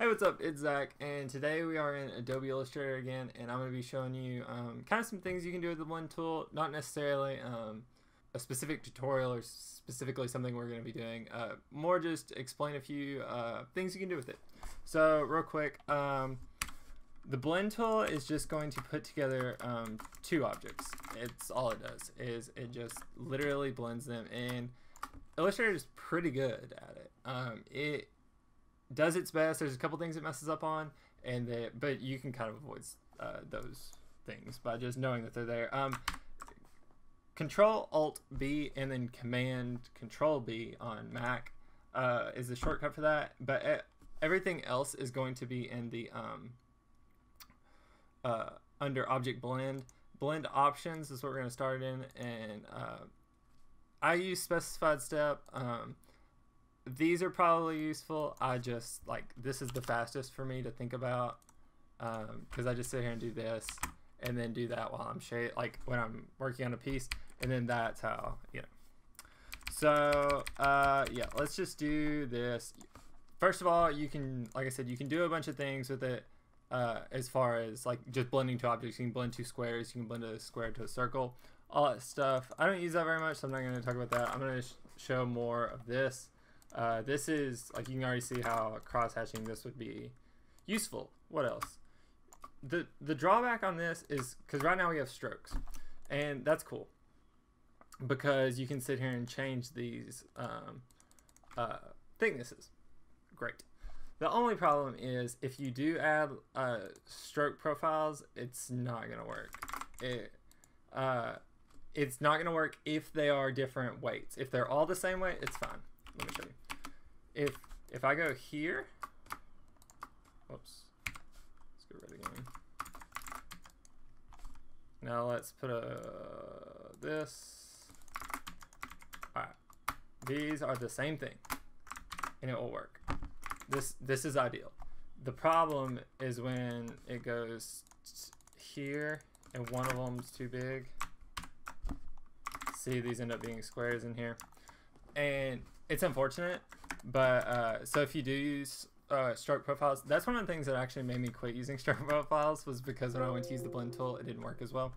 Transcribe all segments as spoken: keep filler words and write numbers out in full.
Hey, what's up? It's Zach, and today we are in Adobe Illustrator again, and I'm going to be showing you um, kind of some things you can do with the Blend tool, not necessarily um, a specific tutorial or specifically something we're going to be doing, uh, more just explain a few uh, things you can do with it. So real quick, um, the Blend tool is just going to put together um, two objects. It's all it does, is it just literally blends them, and Illustrator is pretty good at it. Um, it does its best. There's a couple things it messes up on, and they, but you can kind of avoid uh, those things by just knowing that they're there. Um, Control Alt B and then Command Control B on Mac uh, is the shortcut for that. But it, everything else is going to be in the um, uh, under Object Blend. Blend Options is what we're going to start in, and uh, I use Specified Step. Um, These are probably useful. I just like this is the fastest for me to think about because um, I just sit here and do this and then do that while I'm shade like when I'm working on a piece, and then that's how you know. So uh, yeah, let's just do this. First of all, you can like I said, you can do a bunch of things with it uh, as far as like just blending two objects. You can blend two squares. You can blend a square to a circle. All that stuff. I don't use that very much, so I'm not going to talk about that. I'm going to sh show more of this. Uh, this is like you can already see how cross-hatching this would be useful. What else? The the drawback on this is because right now we have strokes, and that's cool because you can sit here and change these um, uh, thicknesses. Great. The only problem is if you do add uh, stroke profiles, it's not gonna work. It uh, it's not gonna work if they are different weights. If they're all the same weight, it's fine. Let me show you. If if I go here, whoops, let's get rid of again. Now let's put a this. All right, these are the same thing, and it will work. This this is ideal. The problem is when it goes here and one of them's too big. See, these end up being squares in here, and it's unfortunate, but uh, so if you do use uh, stroke profiles, that's one of the things that actually made me quit using stroke profiles was because when I went to use the blend tool, it didn't work as well.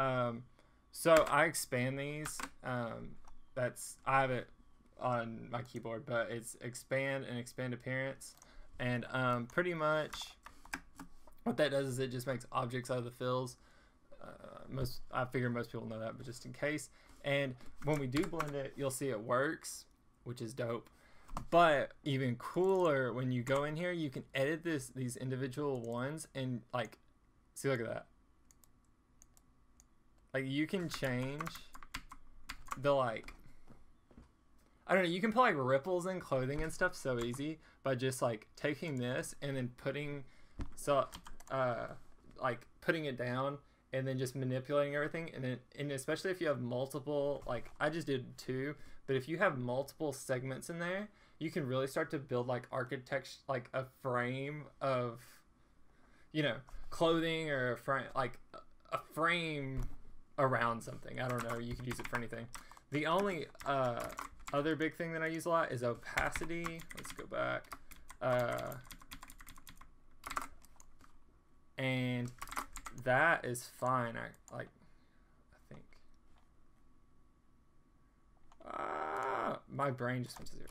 Um, so I expand these. Um, that's I have it on my keyboard, but it's expand and expand appearance, and um, pretty much what that does is it just makes objects out of the fills. Uh, most I figure most people know that, but just in case. And when we do blend it, you'll see it works, which is dope. But even cooler, when you go in here, you can edit this these individual ones and like, see, look at that. Like you can change the like, I don't know, you can put like ripples in clothing and stuff so easy by just like taking this and then putting, so uh, like putting it down and then just manipulating everything. And then, and especially if you have multiple, like I just did two, but if you have multiple segments in there, you can really start to build like architecture, like a frame of, you know, clothing or a frame, like a frame around something. I don't know. You could use it for anything. The only uh, other big thing that I use a lot is opacity. Let's go back. Uh, and that is fine. I like. Ah, my brain just went to zero.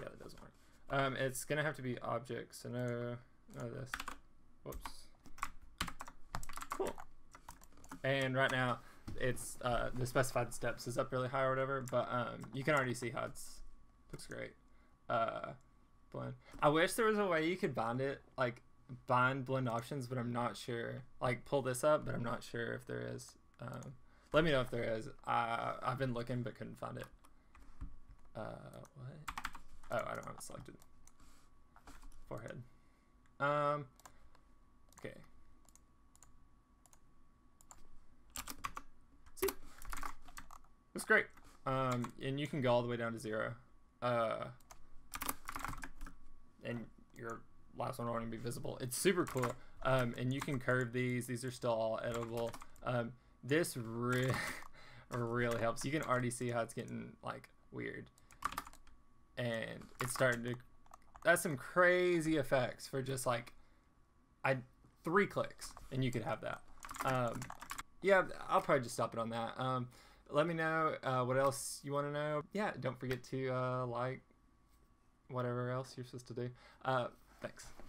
Yeah, that doesn't work. Um, it's gonna have to be objects. So no, no this. Whoops. Cool. And right now, it's uh, the specified steps is up really high or whatever. But um, you can already see how it's looks great. Uh, blend. I wish there was a way you could bind it, like bind blend options, but I'm not sure. Like pull this up, but I'm not sure if there is. Um, Let me know if there is. Uh, I've been looking but couldn't find it. Uh, what? Oh, I don't have it selected. Forehead. Um, okay. See? That's great. Um, and you can go all the way down to zero. Uh, and your last one won't even be visible. It's super cool. Um, and you can curve these. These are still all editable. Um, This really, really helps. You can already see how it's getting like weird, and it's starting to, that's some crazy effects for just like I three clicks, and you could have that. Um, yeah, I'll probably just stop it on that. Um, let me know uh, what else you want to know. Yeah, don't forget to uh, like whatever else you're supposed to do. Uh, thanks.